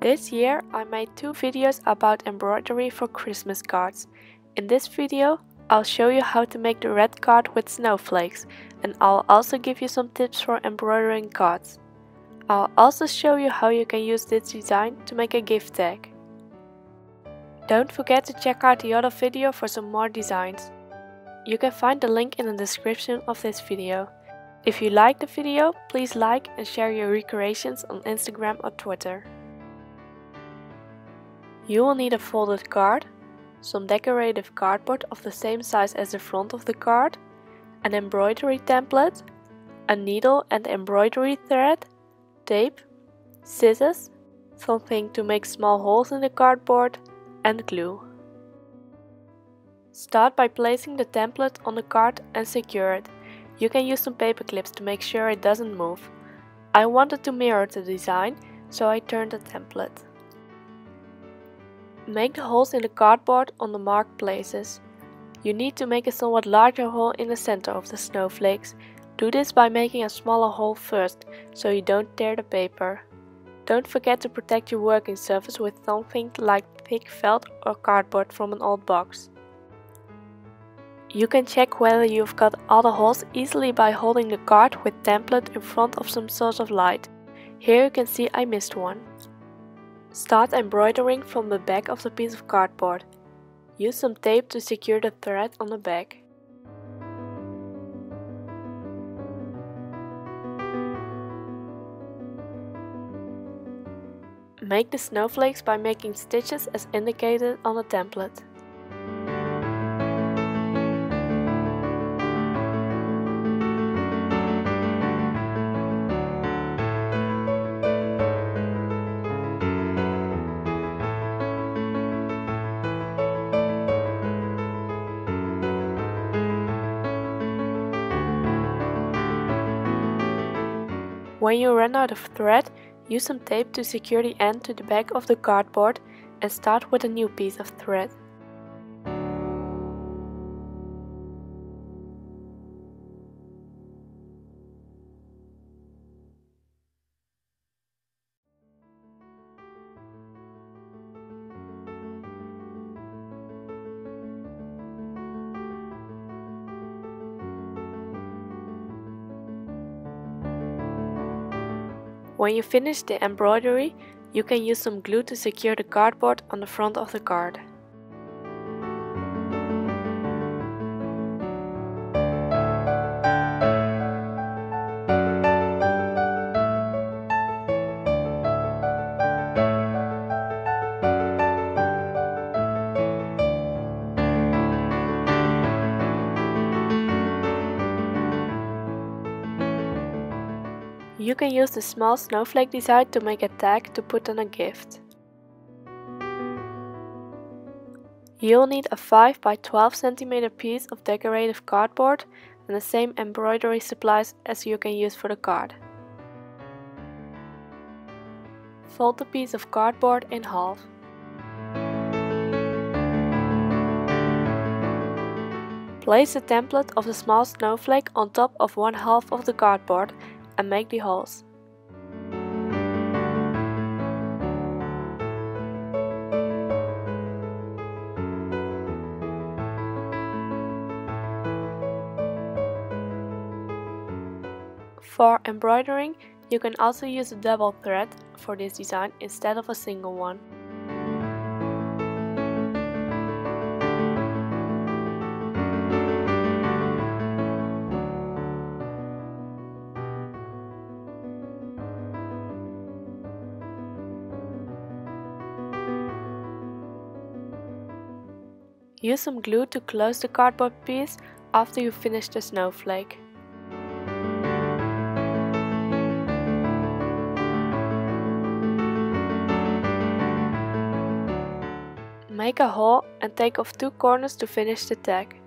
This year I made two videos about embroidery for Christmas cards. In this video I'll show you how to make the red card with snowflakes, and I'll also give you some tips for embroidering cards. I'll also show you how you can use this design to make a gift tag. Don't forget to check out the other video for some more designs. You can find the link in the description of this video. If you like the video, please like and share your recreations on Instagram or Twitter. You will need a folded card, some decorative cardboard of the same size as the front of the card, an embroidery template, a needle and embroidery thread, tape, scissors, something to make small holes in the cardboard, and glue. Start by placing the template on the card and secure it. You can use some paper clips to make sure it doesn't move. I wanted to mirror the design, so I turned the template. Make the holes in the cardboard on the marked places. You need to make a somewhat larger hole in the center of the snowflakes. Do this by making a smaller hole first, so you don't tear the paper. Don't forget to protect your working surface with something like thick felt or cardboard from an old box. You can check whether you've got all the holes easily by holding the card with template in front of some source of light. Here you can see I missed one. Start embroidering from the back of the piece of cardboard. Use some tape to secure the thread on the back. Make the snowflakes by making stitches as indicated on the template. When you run out of thread, use some tape to secure the end to the back of the cardboard and start with a new piece of thread. When you finish the embroidery, you can use some glue to secure the cardboard on the front of the card. You can use the small snowflake design to make a tag to put on a gift. You'll need a 5 by 12 cm piece of decorative cardboard and the same embroidery supplies as you can use for the card. Fold the piece of cardboard in half. Place the template of the small snowflake on top of one half of the cardboard and make the holes. For embroidering, you can also use a double thread for this design instead of a single one. Use some glue to close the cardboard piece after you finish the snowflake. Make a hole and take off two corners to finish the tag.